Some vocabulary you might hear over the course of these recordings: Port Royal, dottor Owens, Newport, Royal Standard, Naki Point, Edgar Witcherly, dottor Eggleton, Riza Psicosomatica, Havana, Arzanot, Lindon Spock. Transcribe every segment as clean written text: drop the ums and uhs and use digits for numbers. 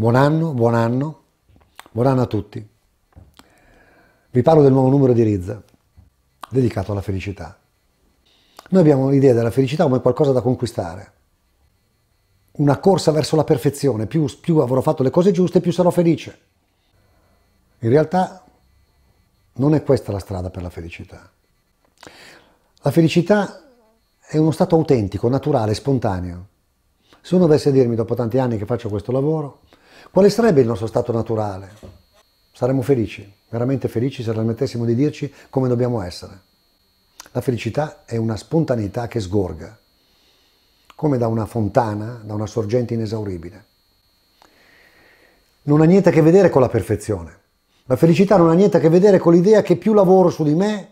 Buon anno a tutti. Vi parlo del nuovo numero di Riza, dedicato alla felicità. Noi abbiamo l'idea della felicità come qualcosa da conquistare. Una corsa verso la perfezione, più avrò fatto le cose giuste, più sarò felice. In realtà non è questa la strada per la felicità. La felicità è uno stato autentico, naturale, spontaneo. Se uno dovesse dirmi dopo tanti anni che faccio questo lavoro, quale sarebbe il nostro stato naturale? Saremmo felici, veramente felici se permettessimo di dirci come dobbiamo essere. La felicità è una spontaneità che sgorga, come da una fontana, da una sorgente inesauribile. Non ha niente a che vedere con la perfezione. La felicità non ha niente a che vedere con l'idea che più lavoro su di me,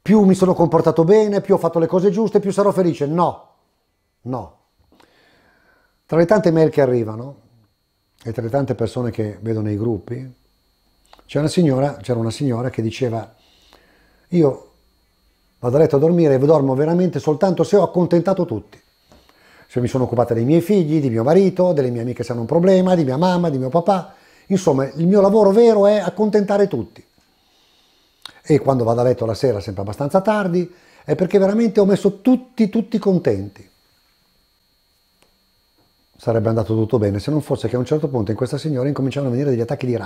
più mi sono comportato bene, più ho fatto le cose giuste, più sarò felice. No, no. Tra le tante mail che arrivano e tra le tante persone che vedo nei gruppi, c'era una signora che diceva: io vado a letto a dormire e dormo veramente soltanto se ho accontentato tutti. Se mi sono occupata dei miei figli, di mio marito, delle mie amiche se hanno un problema, di mia mamma, di mio papà. Insomma, il mio lavoro vero è accontentare tutti. E quando vado a letto la sera, sempre abbastanza tardi, è perché veramente ho messo tutti contenti. Sarebbe andato tutto bene se non fosse che a un certo punto in questa signora incominciavano a venire degli attacchi di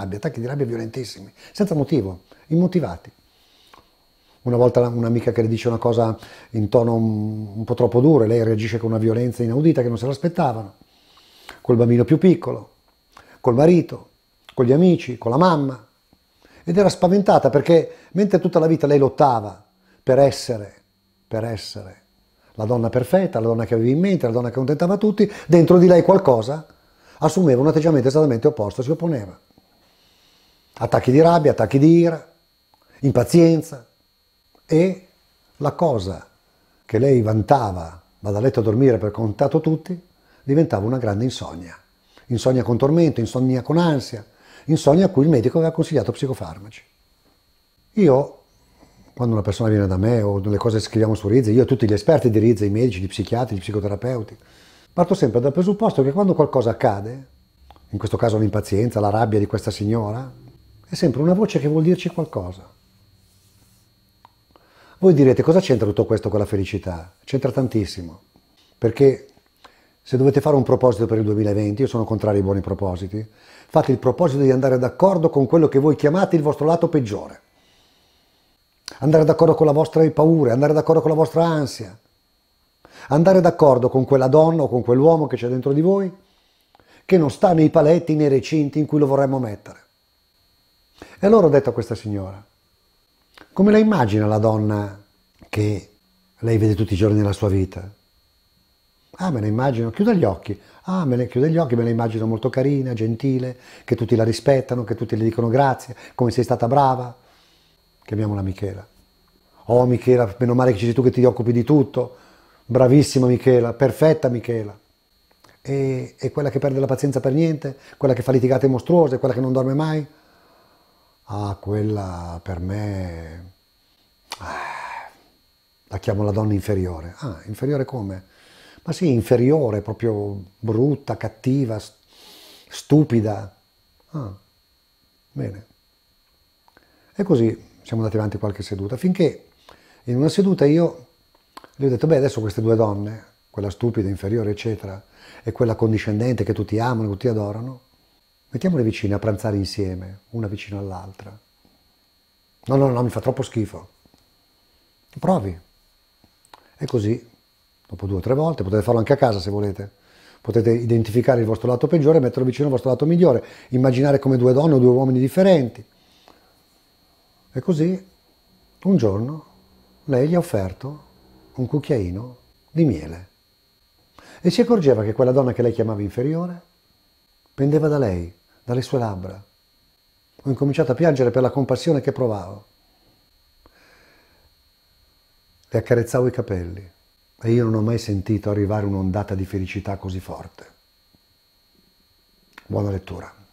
rabbia violentissimi, senza motivo, immotivati. Una volta un'amica che le dice una cosa in tono un po' troppo duro e lei reagisce con una violenza inaudita che non se l'aspettavano. Col bambino più piccolo, col marito, con gli amici, con la mamma. Ed era spaventata perché mentre tutta la vita lei lottava per essere la donna perfetta, la donna che aveva in mente, la donna che contentava tutti, dentro di lei qualcosa assumeva un atteggiamento esattamente opposto, si opponeva. Attacchi di rabbia, attacchi di ira, impazienza. E la cosa che lei vantava, vado a letto a dormire per contato tutti, diventava una grande insonnia. Insonnia con tormento, insonnia con ansia, insonnia a cui il medico aveva consigliato psicofarmaci. Io, quando una persona viene da me o le cose che scriviamo su Riza, io e tutti gli esperti di Riza, i medici, gli psichiatri, gli psicoterapeuti, parto sempre dal presupposto che quando qualcosa accade, in questo caso l'impazienza, la rabbia di questa signora, è sempre una voce che vuol dirci qualcosa. Voi direte: cosa c'entra tutto questo con la felicità? C'entra tantissimo, perché se dovete fare un proposito per il 2020, io sono contrario ai buoni propositi, fate il proposito di andare d'accordo con quello che voi chiamate il vostro lato peggiore. Andare d'accordo con le vostre paure, andare d'accordo con la vostra ansia, andare d'accordo con quella donna o con quell'uomo che c'è dentro di voi che non sta nei paletti, nei recinti in cui lo vorremmo mettere. E allora ho detto a questa signora: come la immagina la donna che lei vede tutti i giorni della sua vita? Ah, me la immagino, chiude gli occhi. Ah, chiude gli occhi, me la immagino molto carina, gentile, che tutti la rispettano, che tutti le dicono grazie, come sei stata brava. Chiamiamola Michela. Oh Michela, meno male che ci sei tu che ti occupi di tutto. Bravissima Michela, perfetta Michela. E quella che perde la pazienza per niente, quella che fa litigate mostruose, quella che non dorme mai. Ah, quella per me... la chiamo la donna inferiore. Ah, inferiore come? Ma sì, inferiore, proprio brutta, cattiva, stupida. Ah, bene. E così siamo andati avanti qualche seduta, finché in una seduta io gli ho detto: beh, adesso queste due donne, quella stupida, inferiore, eccetera, e quella condiscendente che tutti amano, che tutti adorano, mettiamole vicine a pranzare insieme, una vicino all'altra. No, no, no, mi fa troppo schifo. Provi. E così, dopo 2 o 3 volte, potete farlo anche a casa se volete, potete identificare il vostro lato peggiore e metterlo vicino al vostro lato migliore, immaginare come due donne o due uomini differenti. E così, un giorno, lei gli ha offerto un cucchiaino di miele e si accorgeva che quella donna che lei chiamava inferiore pendeva da lei, dalle sue labbra. Ho incominciato a piangere per la compassione che provavo. Le accarezzavo i capelli e io non ho mai sentito arrivare un'ondata di felicità così forte. Buona lettura.